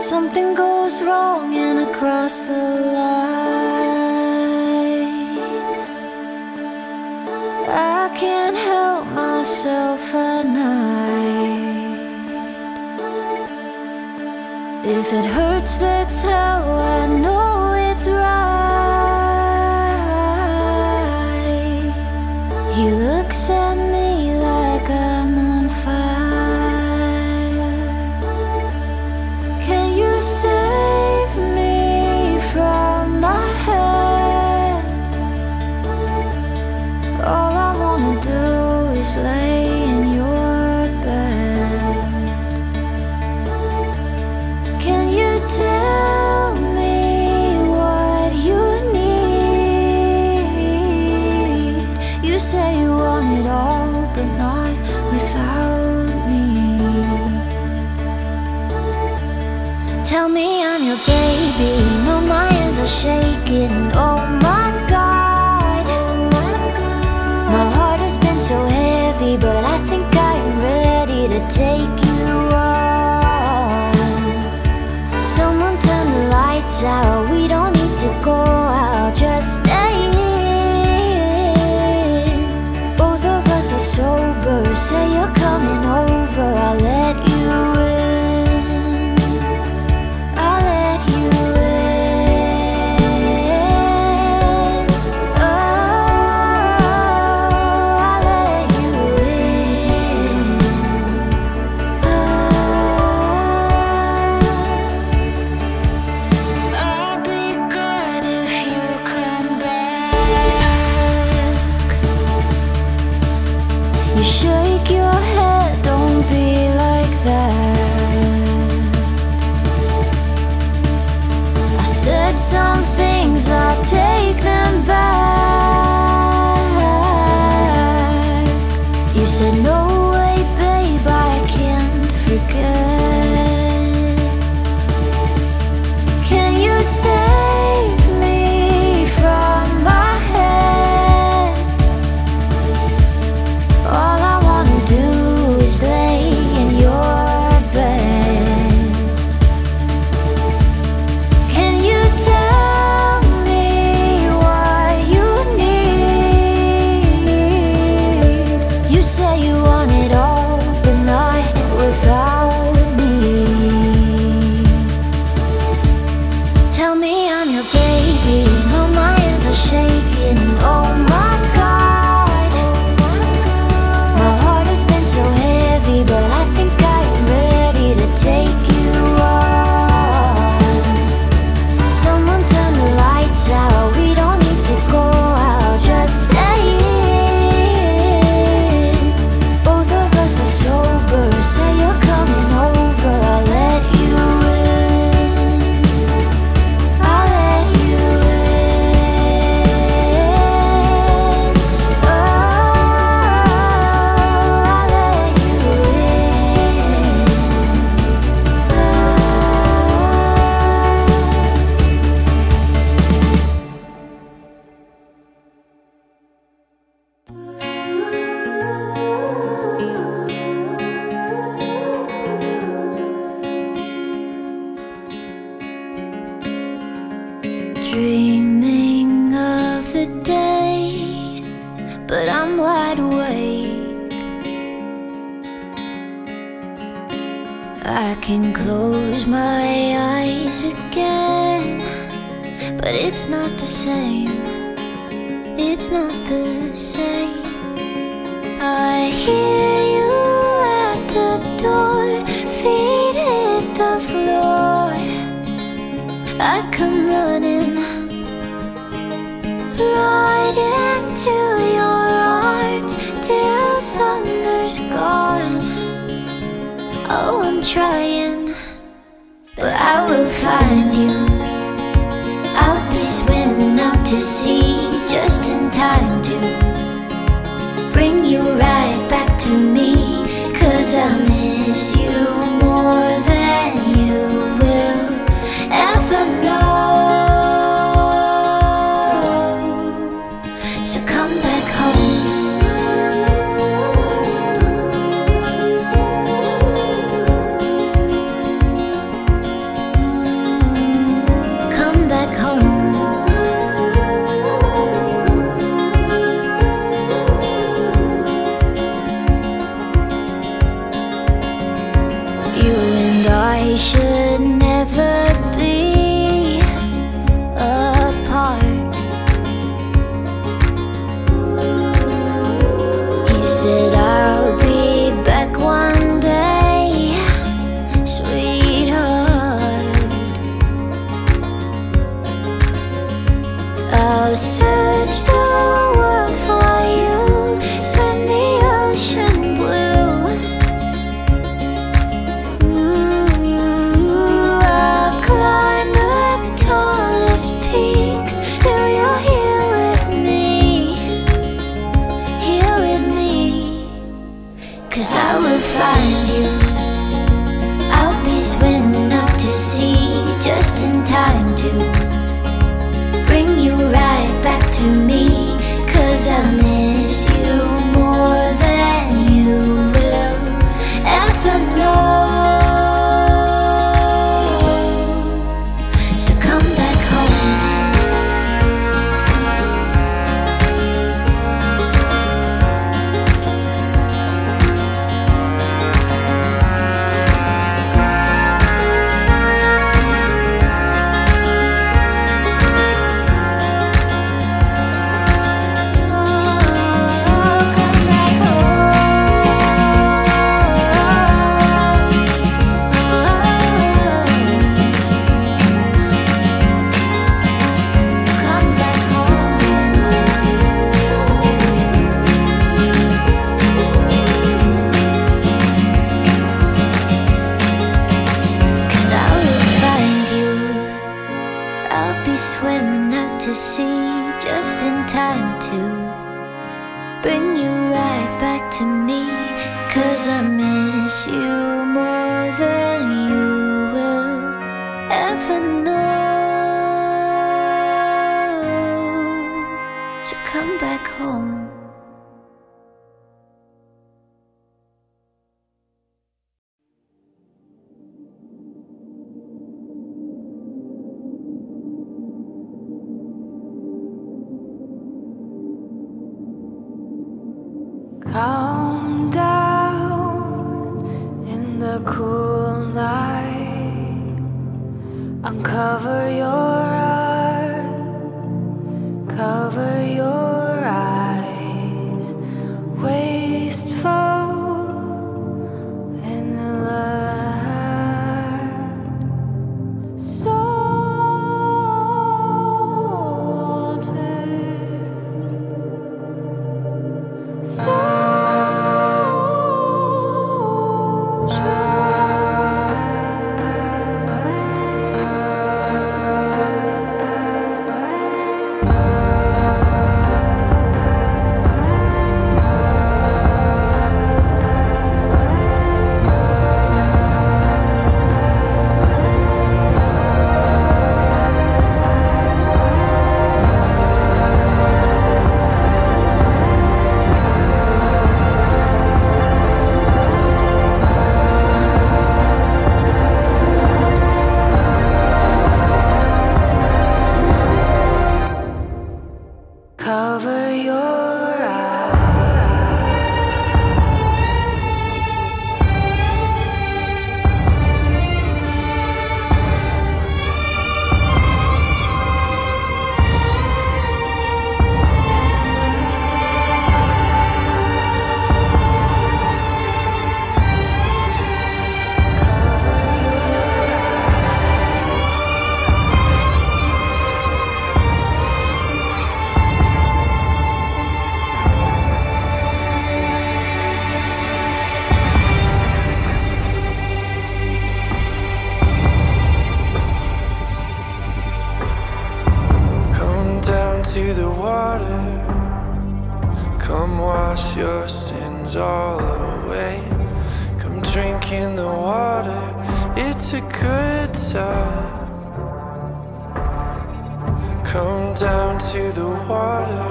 Something goes wrong and I cross the line. I can't help myself at night. If it hurts, that's how I know it's right. He looks at me like I'm on fire. Save me from my head. All I wanna do is lay in your bed. Can you tell me what you need? You say you want it all, but not without. Tell me I'm your baby, no, my hands are shaking. Oh my God, my heart has been so heavy, but I think I am ready to take you on. Someone turn the lights out, we don't need to go out, just stay in. Both of us are sober, say you're coming over, I'll let you in. You shake your head, don't be like that. I said some things, I take them back. You said no way, babe, I can't forget. Can you save me from my head? All I wanna do is lay in your bed. Can you tell me what you need? You say you want it all, but not without me. Tell me I'm your baby, all my hands are shaking. Oh my God, but I think I am ready to take you on. Someone turn the lights out, we don't need to go out, just stay in. Both of us are sober, say you're coming over, I'll let you in, I'll let you in. Oh, I'll let you in. Dreaming of the day, but I'm wide awake. I can close my eyes again, but it's not the same. It's not the same. I hear you at the door, feet hit the floor. I come running right into your arms till summer's gone. Oh, I'm trying, but I will find you. I'll be swimming out to sea just in time to bring you right back to me, 'cause I miss you more than you will ever know. 'cause I will find you. I'll be swimming up to sea, just in time to bring you right back to me, 'cause I miss you more than you will ever know. So come back home. Swimming out to sea, just in time to bring you right back to me, 'cause I miss you more than you will ever know. So come back home. Calm down in the cool night. Uncover your eyes, cover your eyes. Wasteful in love, soldiers. Cover your eyes. To the water, come wash your sins all away. Come drink in the water, it's a good time. Come down to the water,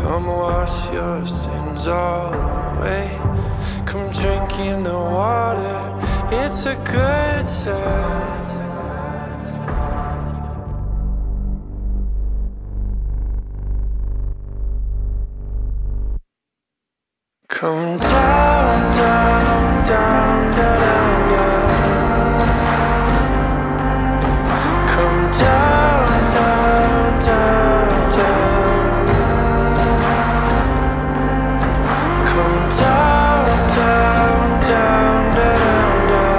come wash your sins all away. Come drink in the water, it's a good time. Come down, down, down, down, down, down. Come down, down, down, down. Come down, down, down, down, down.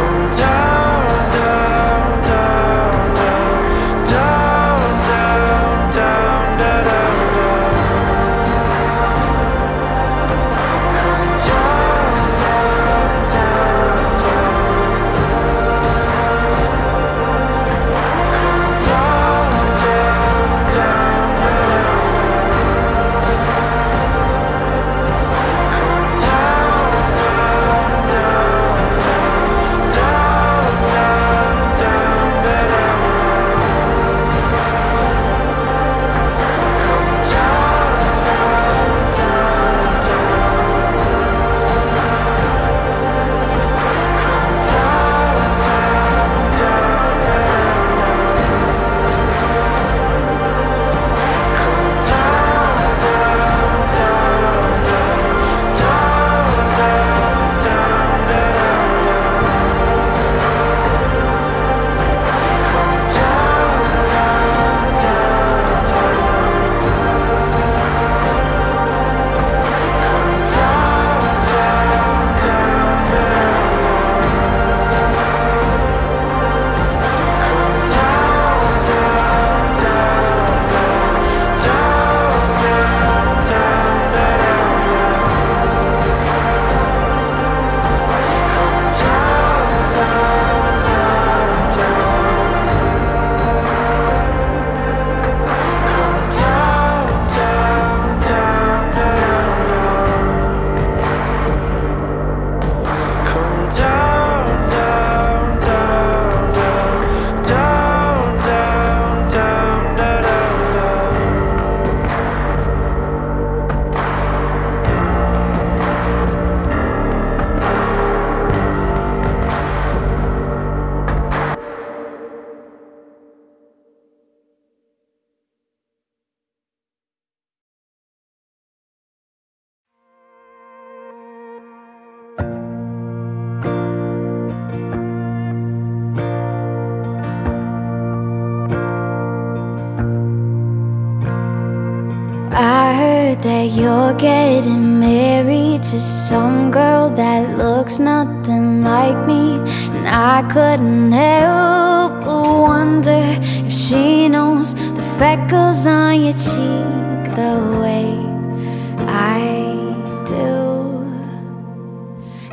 Come down. heard that you're getting married to some girl that looks nothing like me, and I couldn't help but wonder if she knows the freckles on your cheek the way I do.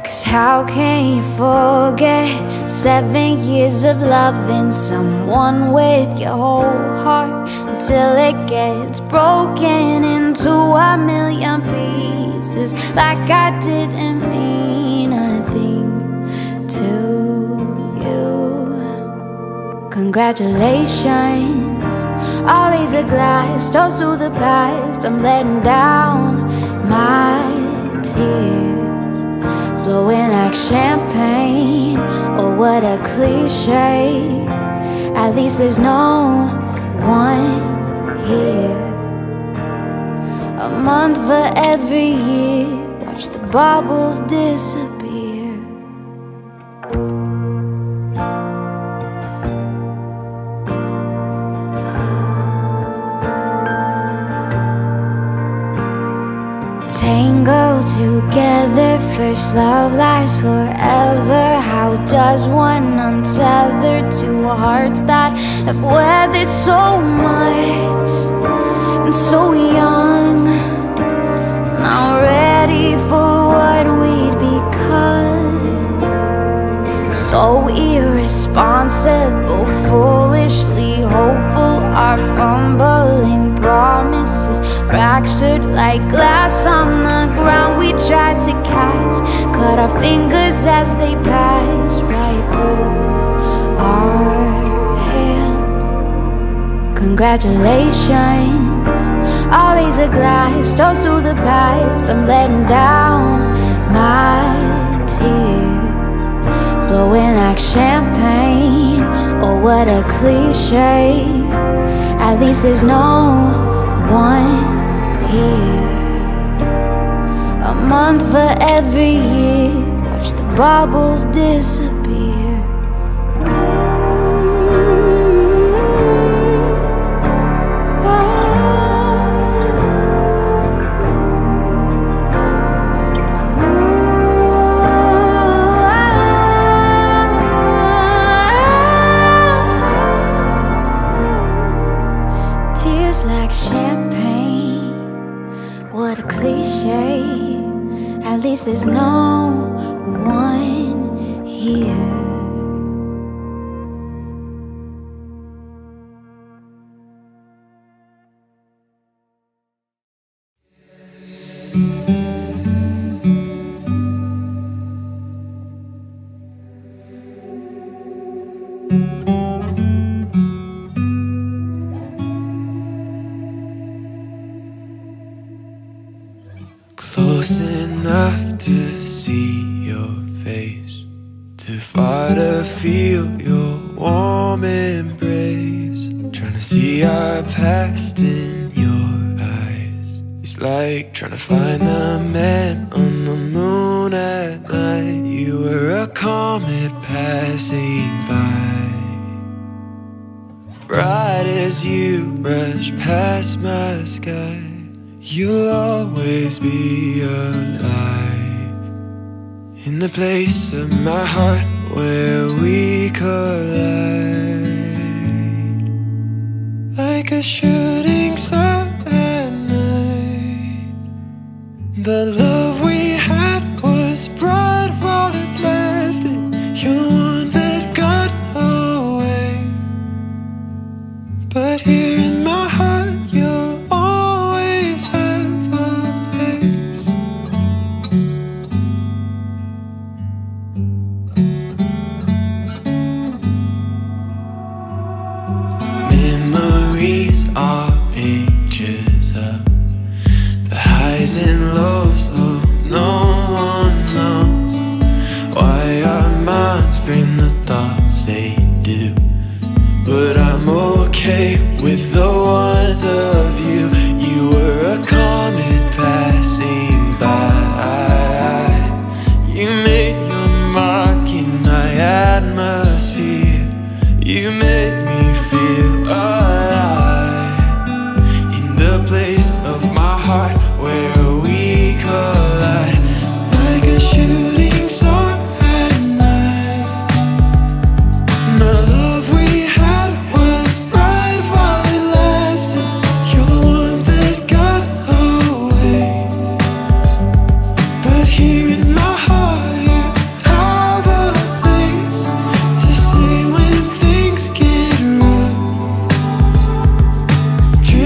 'Cause how can you forget 7 years of loving someone with your whole heart, till it gets broken into 1,000,000 pieces, like I didn't mean a thing to you. Congratulations, always a glass, toast to the past. I'm letting down my tears, flowing like champagne. Oh, what a cliche. At least there's no one here. A month for every year, watch the bubbles disappear. Tangled together, first love lasts forever. How does one untether two hearts that have weathered so much and so young? Not ready for what we'd become. So irresponsible, foolishly hopeful, our fumbling promises fractured like glass on the ground. We tried to catch, cut our fingers as they pass right through our hands. Congratulations, always a glass, toast to the past. I'm letting down my tears, flowing like champagne. Oh, what a cliche. At least there's no one here. A month for every year, watch the bubbles disappear. Tears like champagne, what a cliche. At least there's no one here. Close enough to see your face, too far to feel your warm embrace. Trying to see our past in your eyes, it's like trying to find the man on the moon at night. You were a comet passing by, bright as you brushed past my sky. You'll always be alive in the place of my heart where we collide, like a shooting star at night. The love we had was bright while it lasted. You're the one that got away, but here in my heart you're are pictures of the highs and lows of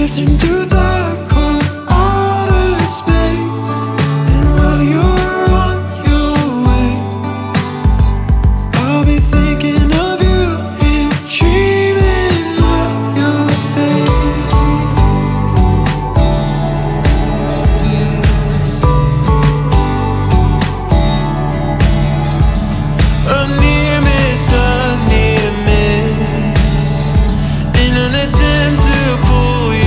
drifting through the cold outer space, and while you're on your way, I'll be thinking of you and dreaming of your face. A near miss, in an attempt to pull you.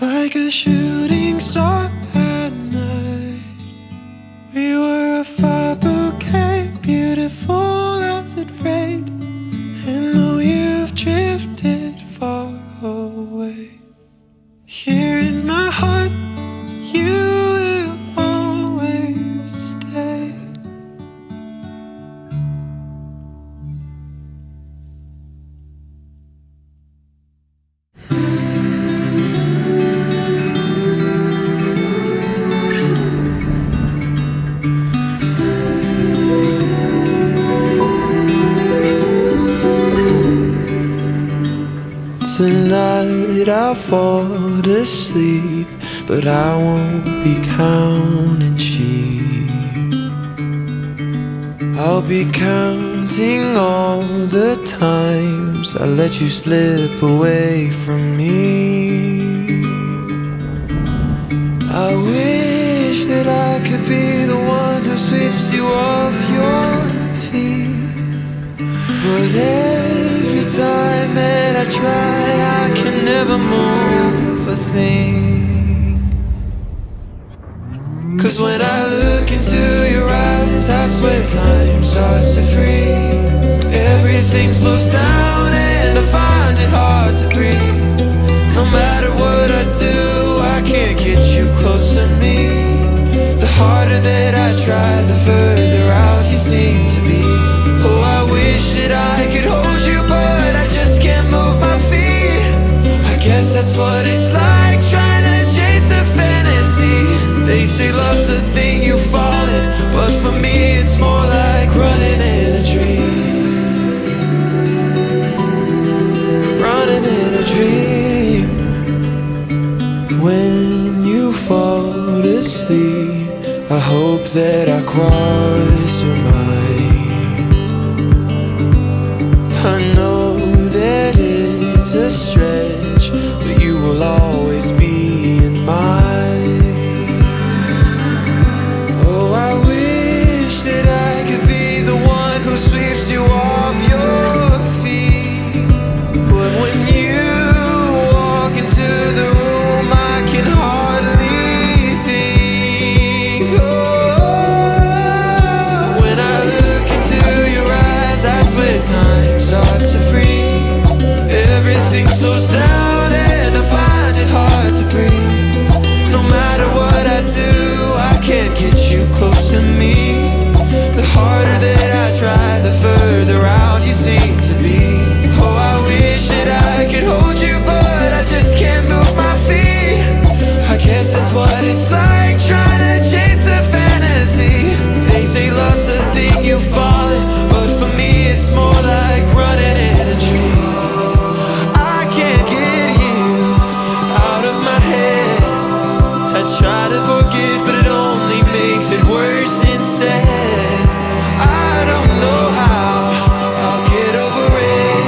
Like a shooting star at night, we were a fire bouquet, beautiful as it rained. And though you've drifted far away, here in my heart you will always stay. Tonight I'll fall asleep, but I won't be counting sheep. I'll be counting all the times I let you slip away from me. I wish that I could be the one who sweeps you off your feet, but every time that I try, never move a thing. 'Cause when I look into your eyes, I swear time starts to freeze. Everything slows down and I find it hard to breathe. No matter what I do, I can't get you close to me. The harder that I try, the further out you seem to be. Oh, I wish that I could hold you, but I just can't move my feet. Guess that's what it's like trying to chase a fantasy. They say love's a thing you fall in, but for me it's more like running in a dream. Running in a dream. When you fall asleep, I hope that I cross your mind. I know that it's a stretch, but you will always be in mine. Oh, I wish that I could be the one who sweeps you off your feet, but when you walk into the room, I can hardly think. Oh, when I look into your eyes, I swear time starts to freeze. Everything slows down, hard to breathe. No matter what I do, I can't get you close to me. The harder that I try, the further out you seem to be. Oh, I wish that I could hold you, but I just can't move my feet. I guess that's what it's like trying to chase a fantasy. They say love's the thing you fall in, but for me it's more like running in a dream. Try to forget, but it only makes it worse instead. I don't know how I'll get over it,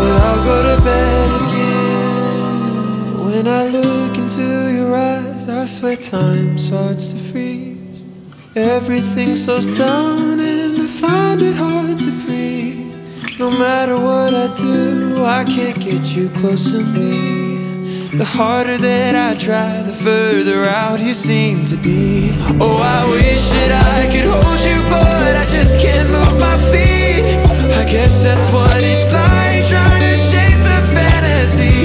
but I'll go to bed again. When I look into your eyes, I swear time starts to freeze. Everything slows down and I find it hard to breathe. No matter what I do, I can't get you close to me. The harder that I try, the further out you seem to be. Oh, I wish that I could hold you, but I just can't move my feet. I guess that's what it's like trying to chase a fantasy.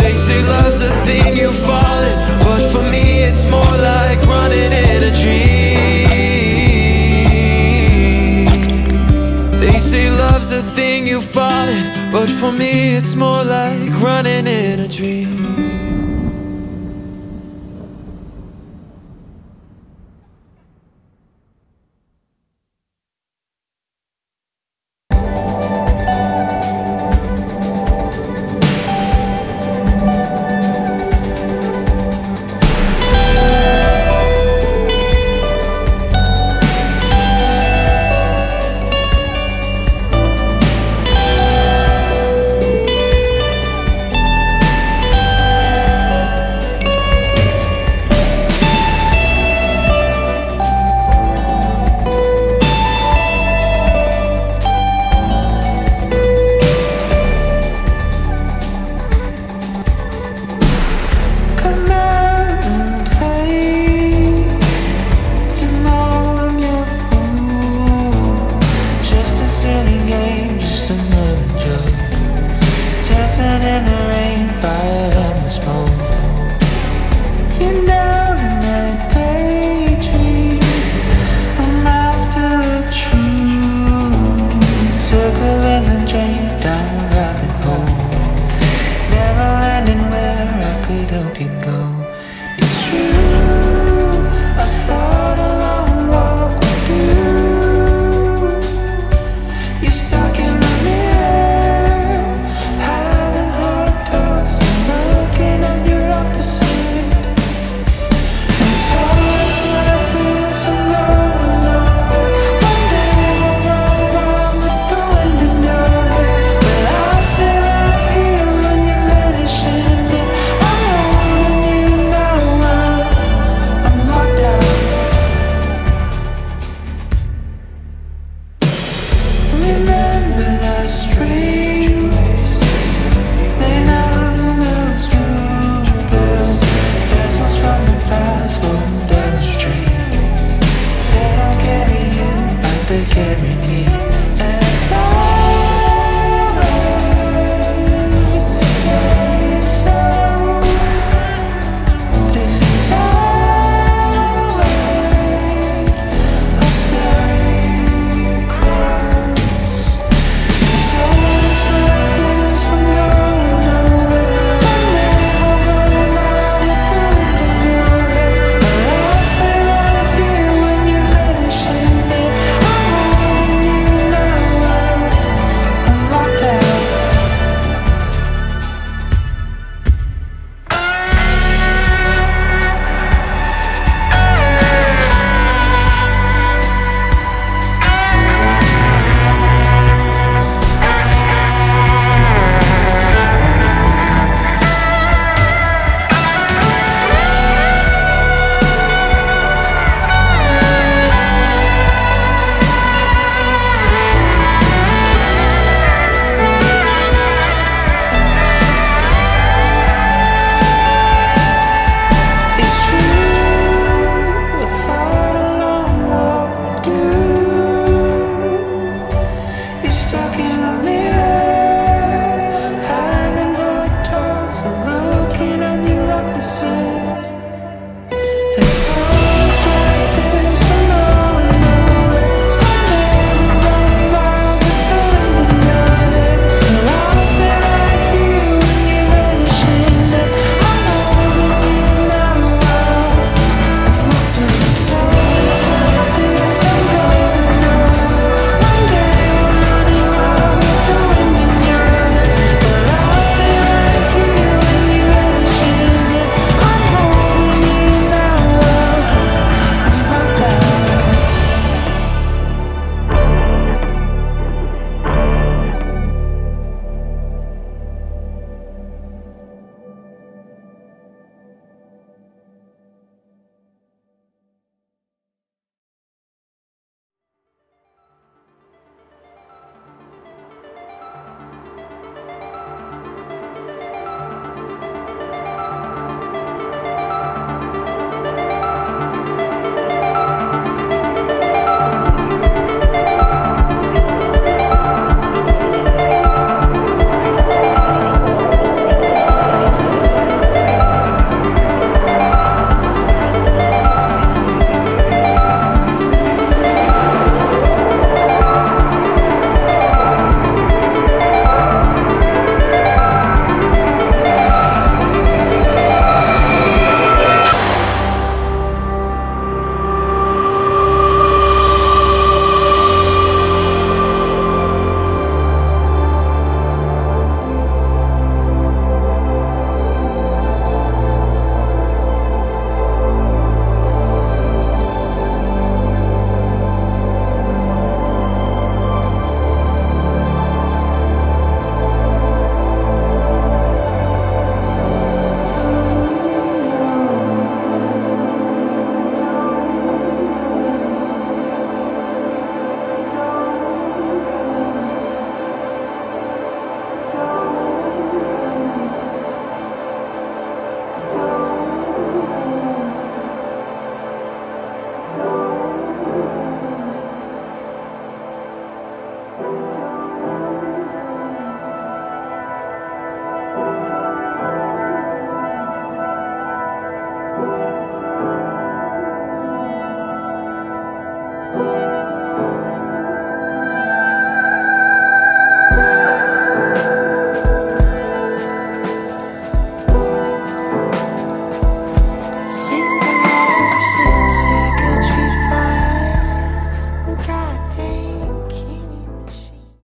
They say love's a thing you fall in, but for me it's more like running in a dream. They say love's a thing you fall in, but for For me, it's more like running in a dream.